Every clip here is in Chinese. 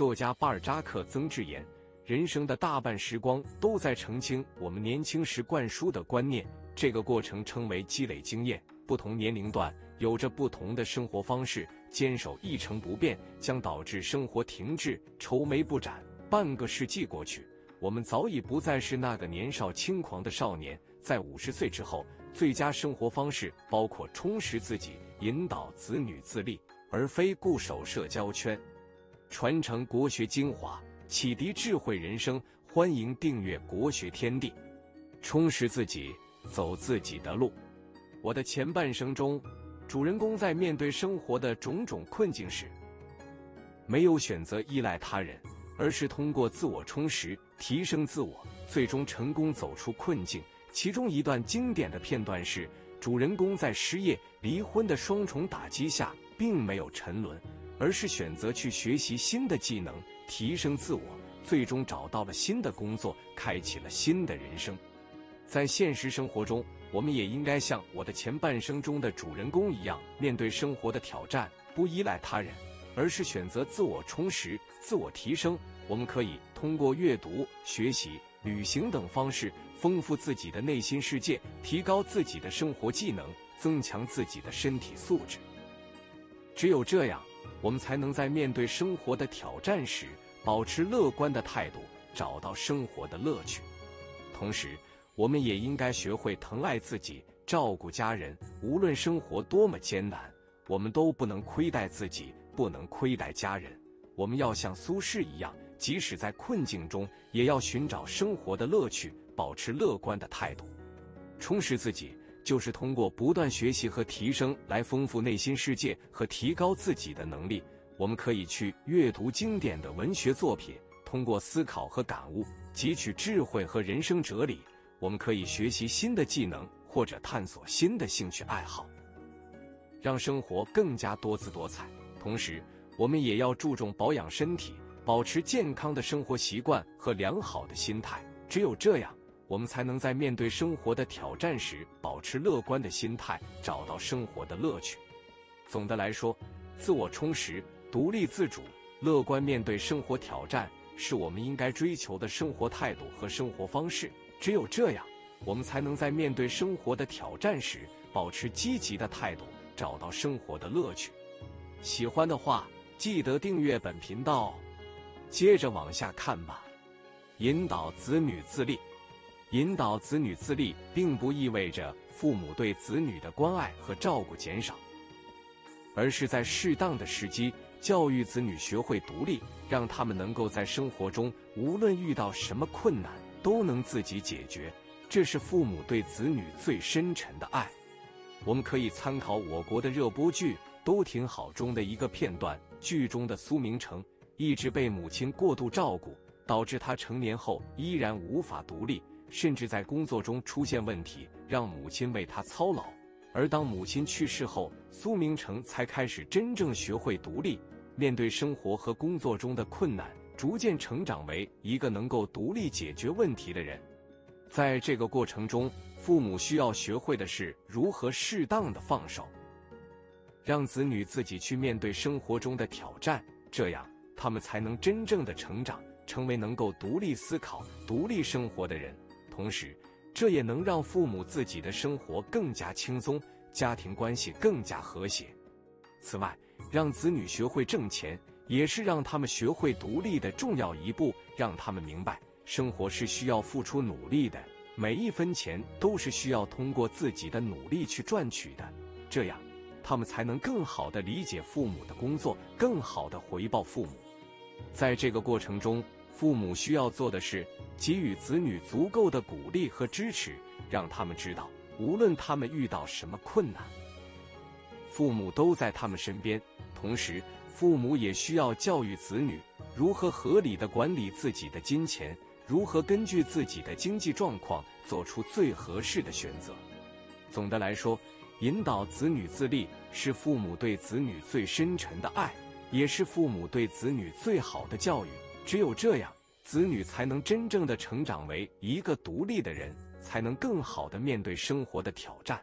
作家巴尔扎克曾志言，人生的大半时光都在澄清我们年轻时灌输的观念，这个过程称为积累经验。不同年龄段有着不同的生活方式，坚守一成不变将导致生活停滞，愁眉不展。半个世纪过去，我们早已不再是那个年少轻狂的少年。在50岁之后，最佳生活方式包括充实自己，引导子女自立，而非固守社交圈。传承国学精华，启迪智慧人生，欢迎订阅国学天地。充实自己，走自己的路。我的前半生中，主人公在面对生活的种种困境时，没有选择依赖他人，而是通过自我充实提升自我，最终成功走出困境。其中一段经典的片段是，主人公在失业、离婚的双重打击下，并没有沉沦，而是选择去学习新的技能，提升自我，最终找到了新的工作，开启了新的人生。在现实生活中，我们也应该像我的前半生中的主人公一样，面对生活的挑战，不依赖他人，而是选择自我充实、自我提升。我们可以通过阅读、学习、旅行等方式，丰富自己的内心世界，提高自己的生活技能，增强自己的身体素质。只有这样，我们才能在面对生活的挑战时保持乐观的态度，找到生活的乐趣。同时，我们也应该学会疼爱自己，照顾家人。无论生活多么艰难，我们都不能亏待自己，不能亏待家人。我们要像苏轼一样，即使在困境中，也要寻找生活的乐趣，保持乐观的态度。充实自己，就是通过不断学习和提升来丰富内心世界和提高自己的能力。我们可以去阅读经典的文学作品，通过思考和感悟，汲取智慧和人生哲理。我们可以学习新的技能，或者探索新的兴趣爱好，让生活更加多姿多彩。同时，我们也要注重保养身体，保持健康的生活习惯和良好的心态。只有这样，我们才能在面对生活的挑战时保持乐观的心态，找到生活的乐趣。总的来说，自我充实、独立自主、乐观面对生活挑战，是我们应该追求的生活态度和生活方式。只有这样，我们才能在面对生活的挑战时保持积极的态度，找到生活的乐趣。喜欢的话，记得订阅本频道。接着往下看吧。引导子女自立。引导子女自立，并不意味着父母对子女的关爱和照顾减少，而是在适当的时机教育子女学会独立，让他们能够在生活中无论遇到什么困难都能自己解决。这是父母对子女最深沉的爱。我们可以参考我国的热播剧《都挺好》中的一个片段，剧中的苏明成一直被母亲过度照顾，导致他成年后依然无法独立，甚至在工作中出现问题，让母亲为他操劳。而当母亲去世后，苏明成才开始真正学会独立，面对生活和工作中的困难，逐渐成长为一个能够独立解决问题的人。在这个过程中，父母需要学会的是如何适当的放手，让子女自己去面对生活中的挑战，这样他们才能真正的成长，成为能够独立思考、独立生活的人。同时，这也能让父母自己的生活更加轻松，家庭关系更加和谐。此外，让子女学会挣钱，也是让他们学会独立的重要一步，让他们明白，生活是需要付出努力的，每一分钱都是需要通过自己的努力去赚取的。这样，他们才能更好地理解父母的工作，更好地回报父母。在这个过程中，父母需要做的是给予子女足够的鼓励和支持，让他们知道，无论他们遇到什么困难，父母都在他们身边。同时，父母也需要教育子女如何合理地管理自己的金钱，如何根据自己的经济状况做出最合适的选择。总的来说，引导子女自立是父母对子女最深沉的爱，也是父母对子女最好的教育。只有这样，子女才能真正的成长为一个独立的人，才能更好的面对生活的挑战。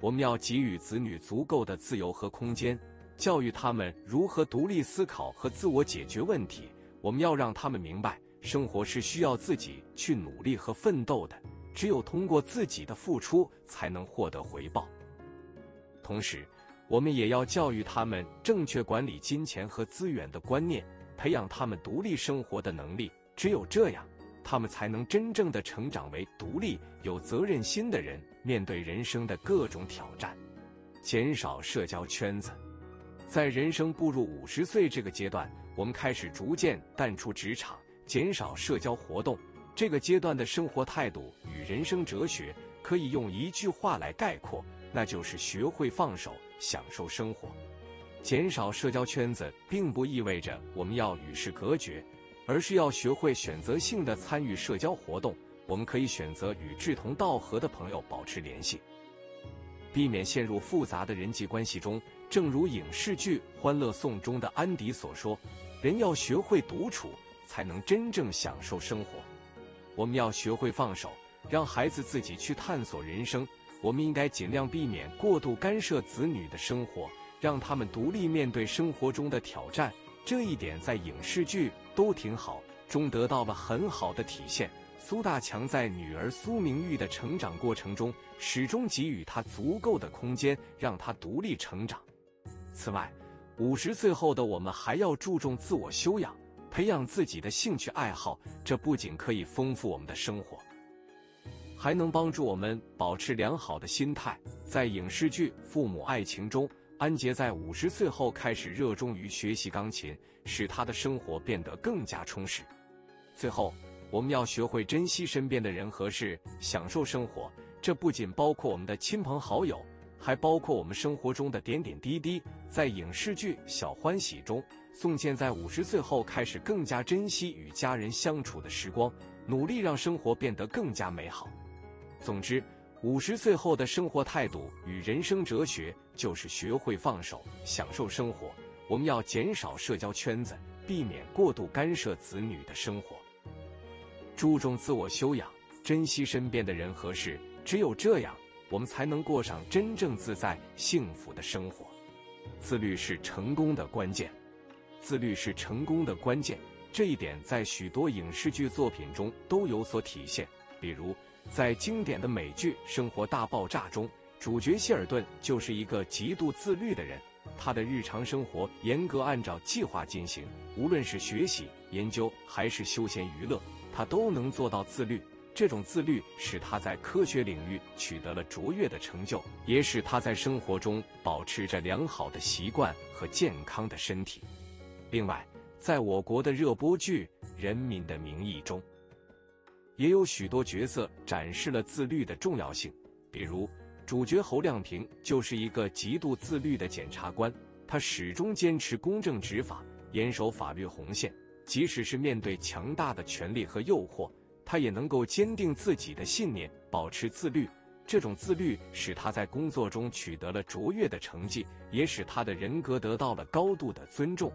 我们要给予子女足够的自由和空间，教育他们如何独立思考和自我解决问题，我们要让他们明白，生活是需要自己去努力和奋斗的，只有通过自己的付出才能获得回报。同时，我们也要教育他们正确管理金钱和资源的观念，培养他们独立生活的能力。只有这样，他们才能真正的成长为独立、有责任心的人，面对人生的各种挑战。减少社交圈子。在人生步入50岁这个阶段，我们开始逐渐淡出职场，减少社交活动。这个阶段的生活态度与人生哲学，可以用一句话来概括，那就是学会放手，享受生活。减少社交圈子并不意味着我们要与世隔绝，而是要学会选择性的参与社交活动。我们可以选择与志同道合的朋友保持联系，避免陷入复杂的人际关系中。正如影视剧《欢乐颂》中的安迪所说，人要学会独处，才能真正享受生活。我们要学会放手，让孩子自己去探索人生。我们应该尽量避免过度干涉子女的生活，让他们独立面对生活中的挑战。这一点在影视剧《都挺好》中得到了很好的体现。苏大强在女儿苏明玉的成长过程中，始终给予她足够的空间，让她独立成长。此外，50岁后的我们还要注重自我修养，培养自己的兴趣爱好。这不仅可以丰富我们的生活，还能帮助我们保持良好的心态。在影视剧《父母爱情》中，安杰在50岁后开始热衷于学习钢琴，使他的生活变得更加充实。最后，我们要学会珍惜身边的人和事，享受生活。这不仅包括我们的亲朋好友，还包括我们生活中的点点滴滴。在影视剧《小欢喜》中，宋茜在50岁后开始更加珍惜与家人相处的时光，努力让生活变得更加美好。总之，50岁后的生活态度与人生哲学就是学会放手，享受生活。我们要减少社交圈子，避免过度干涉子女的生活，注重自我修养，珍惜身边的人和事。只有这样，我们才能过上真正自在、幸福的生活。自律是成功的关键。自律是成功的关键，这一点在许多影视剧作品中都有所体现。比如，在经典的美剧《生活大爆炸》中，主角谢尔顿就是一个极度自律的人。他的日常生活严格按照计划进行，无论是学习、研究还是休闲娱乐，他都能做到自律。这种自律使他在科学领域取得了卓越的成就，也使他在生活中保持着良好的习惯和健康的身体。另外，在我国的热播剧《人民的名义》中，也有许多角色展示了自律的重要性。比如，主角侯亮平就是一个极度自律的检察官，他始终坚持公正执法，严守法律红线。即使是面对强大的权力和诱惑，他也能够坚定自己的信念，保持自律。这种自律使他在工作中取得了卓越的成绩，也使他的人格得到了高度的尊重。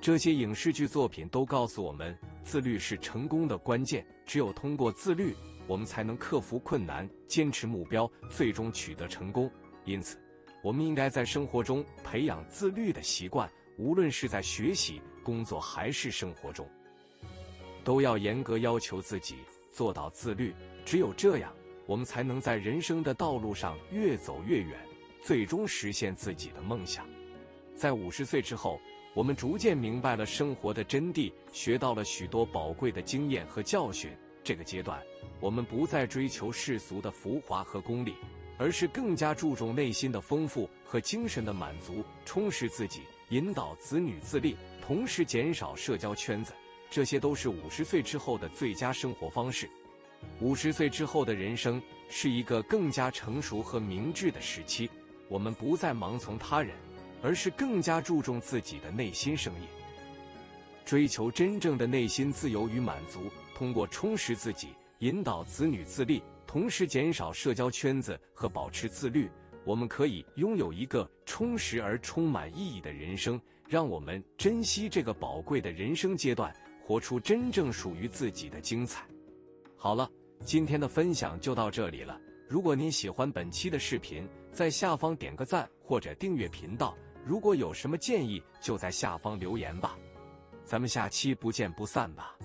这些影视剧作品都告诉我们，自律是成功的关键。只有通过自律，我们才能克服困难，坚持目标，最终取得成功。因此，我们应该在生活中培养自律的习惯，无论是在学习、工作还是生活中，都要严格要求自己，做到自律。只有这样，我们才能在人生的道路上越走越远，最终实现自己的梦想。在50岁之后，我们逐渐明白了生活的真谛，学到了许多宝贵的经验和教训。这个阶段，我们不再追求世俗的浮华和功利，而是更加注重内心的丰富和精神的满足，充实自己，引导子女自立，同时减少社交圈子。这些都是50岁之后的最佳生活方式。50岁之后的人生是一个更加成熟和明智的时期，我们不再盲从他人，而是更加注重自己的内心声音，追求真正的内心自由与满足。通过充实自己，引导子女自立，同时减少社交圈子和保持自律，我们可以拥有一个充实而充满意义的人生。让我们珍惜这个宝贵的人生阶段，活出真正属于自己的精彩。好了，今天的分享就到这里了。如果您喜欢本期的视频，在下方点个赞或者订阅频道。如果有什么建议，就在下方留言吧。咱们下期不见不散吧。